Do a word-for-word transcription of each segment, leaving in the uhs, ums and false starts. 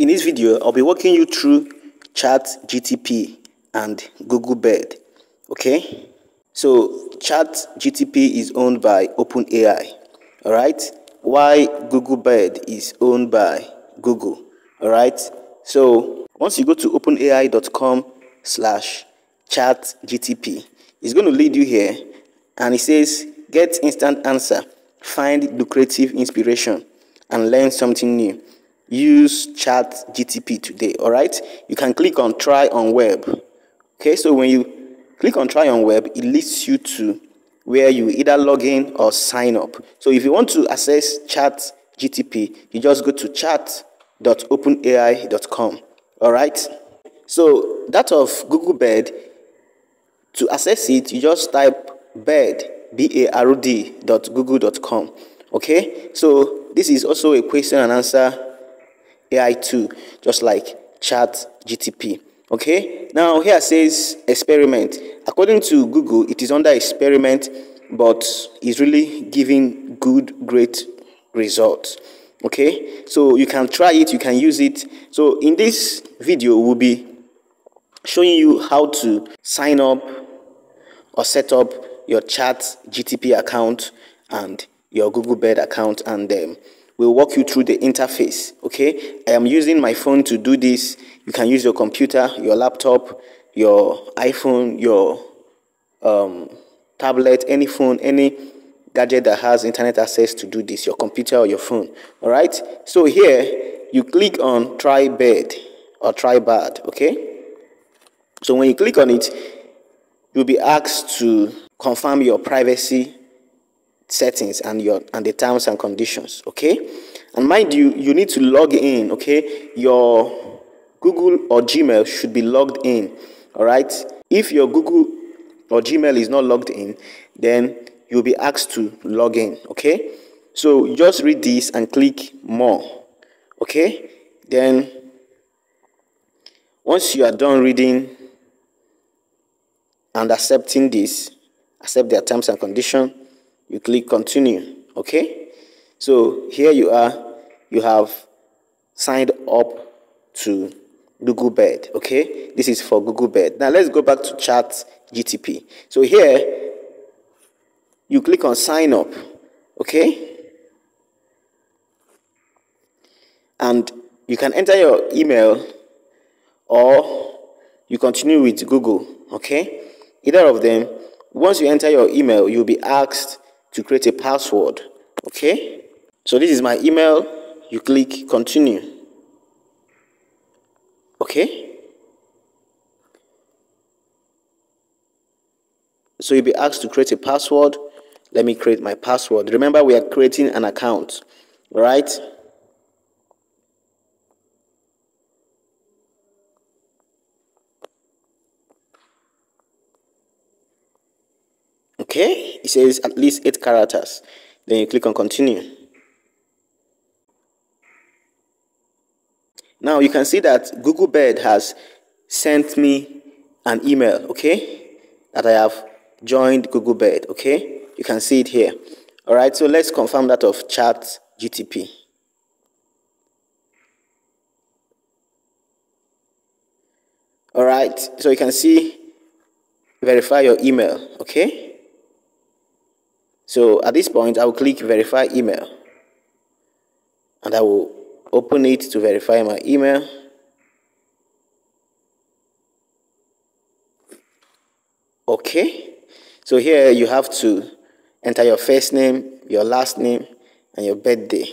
In this video, I'll be walking you through ChatGPT and Google Bard. Okay, so ChatGPT is owned by OpenAI, all right, why Google Bard is owned by Google. All right, so once you go to openai dot com slash chat G P T, it's going to lead you here, and it says get instant answer, find lucrative inspiration, and learn something new. Use ChatGPT today. All right, you can click on try on web. Okay, so when you click on try on web, it leads you to where you either log in or sign up. So if you want to access ChatGPT, you just go to chat dot openai dot com. All right, so that of Google Bard, to access it, you just type Bard, B A R D, dot google dot com. Okay, so this is also a question and answer A I tool, just like ChatGPT. Okay, now here says experiment. According to Google, it is under experiment, but is really giving good, great results. Okay, so you can try it, you can use it. So in this video, we'll be showing you how to sign up or set up your ChatGPT account and your Google Bard account, and um, we'll walk you through the interface. Okay, I am using my phone to do this. You can use your computer, your laptop, your iPhone, your um, tablet, any phone, any gadget that has internet access to do this, your computer or your phone. All right, so here you click on try Bard or try Bard. Okay, so when you click on it, you'll be asked to confirm your privacy settings and your and the terms and conditions. Okay, and mind you, you need to log in. Okay, your Google or Gmail should be logged in. All right, if your Google or Gmail is not logged in, then you'll be asked to log in. Okay, so just read this and click more. Okay, then once you are done reading and accepting this, accept their terms and condition, you click continue. Okay, so here you are, you have signed up to Google Bard. Okay, this is for Google Bard. Now let's go back to ChatGPT. So here you click on sign up. Okay, and you can enter your email or you continue with Google. Okay, either of them. Once you enter your email, you'll be asked to create a password. Okay, so this is my email. You click continue. Okay, so you'll be asked to create a password. Let me create my password. Remember, we are creating an account, right? Okay, it says at least eight characters. Then you click on continue. Now you can see that Google Bard has sent me an email, okay, that I have joined Google Bard. Okay, you can see it here. All right, so let's confirm that of ChatGPT. All right, so you can see verify your email. Okay, so at this point I will click verify email, and I will open it to verify my email. Okay, so here you have to enter your first name, your last name, and your birthday.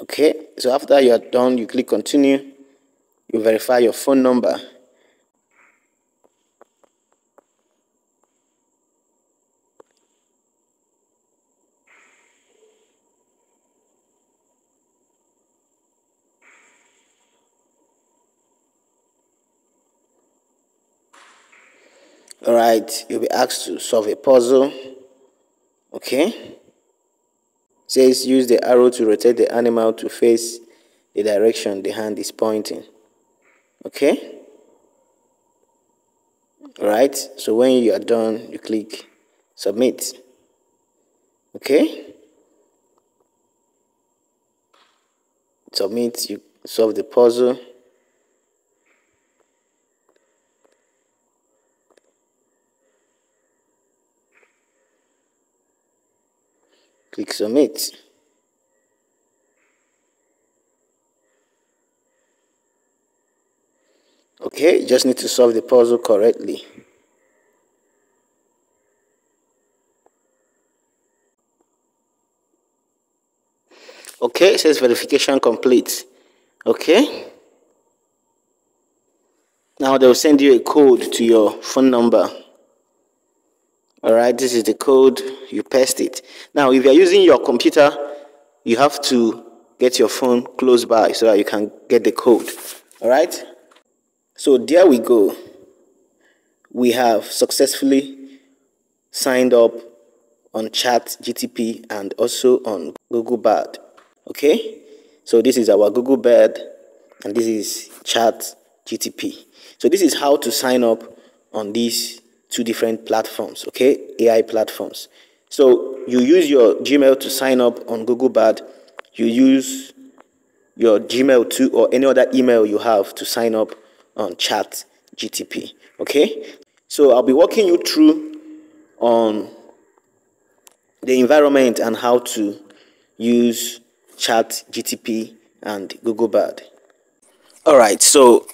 Okay, so after you are done, you click continue. You verify your phone number. All right, you'll be asked to solve a puzzle. Okay, it says use the arrow to rotate the animal to face the direction the hand is pointing. Okay, Alright, so when you are done, you click submit. Okay, submit, you solve the puzzle. Click submit. Okay, you just need to solve the puzzle correctly. Okay, it says verification complete. Okay. Now they will send you a code to your phone number. Alright, this is the code, you paste it. Now, if you are using your computer, you have to get your phone close by so that you can get the code. Alright, so there we go. We have successfully signed up on ChatGPT and also on Google Bard. Okay, so this is our Google Bard and this is ChatGPT. So this is how to sign up on these two different platforms, okay, A I platforms. So you use your Gmail to sign up on Google Bard, you use your Gmail too or any other email you have to sign up on ChatGPT. Okay, so I'll be walking you through on the environment and how to use ChatGPT and Google Bard. All right, so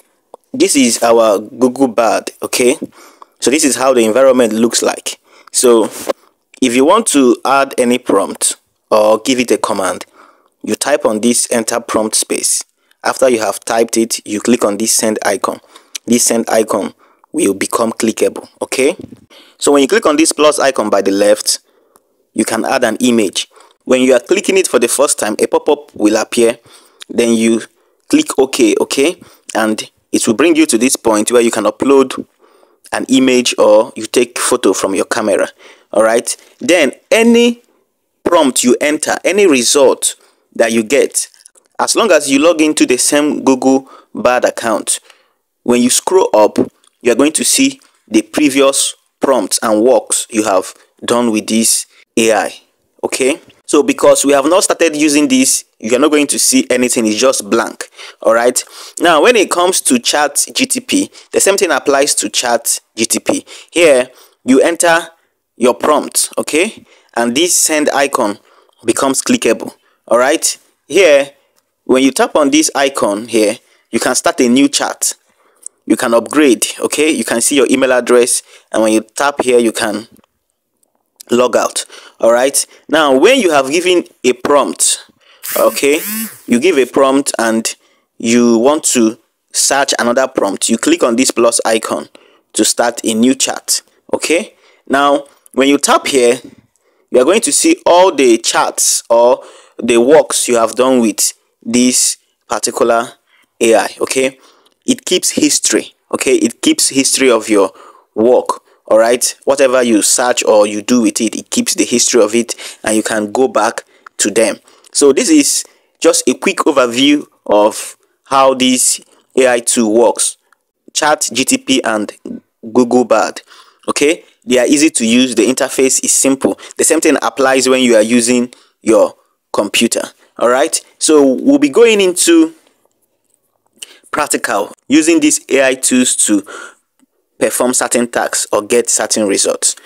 this is our Google Bard, okay. So this is how the environment looks like. So if you want to add any prompt or give it a command, you type on this enter prompt space. After you have typed it, you click on this send icon. This send icon will become clickable, okay? So when you click on this plus icon by the left, you can add an image. When you are clicking it for the first time, a pop-up will appear. Then you click OK, okay? And it will bring you to this point where you can upload an image or you take photo from your camera. All right, then any prompt you enter, any result that you get, as long as you log into the same Google Bard account, when you scroll up, you are going to see the previous prompts and works you have done with this A I. Okay, so because we have not started using this, you are not going to see anything, it's just blank. All right, now when it comes to ChatGPT, the same thing applies to ChatGPT. Here you enter your prompt, okay, and this send icon becomes clickable. All right, here when you tap on this icon here, you can start a new chat, you can upgrade, okay, you can see your email address, and when you tap here you can log out. All right, now when you have given a prompt, okay, you give a prompt and you want to search another prompt, you click on this plus icon to start a new chat. Okay, now when you tap here, you are going to see all the chats or the works you have done with this particular A I. Okay, it keeps history, okay, it keeps history of your work. All right, whatever you search or you do with it, it keeps the history of it and you can go back to them. So this is just a quick overview of how this A I tool works, ChatGPT and Google Bard. Okay, they are easy to use, the interface is simple. The same thing applies when you are using your computer. All right, so we'll be going into practical using these A I tools to perform certain tasks or get certain results.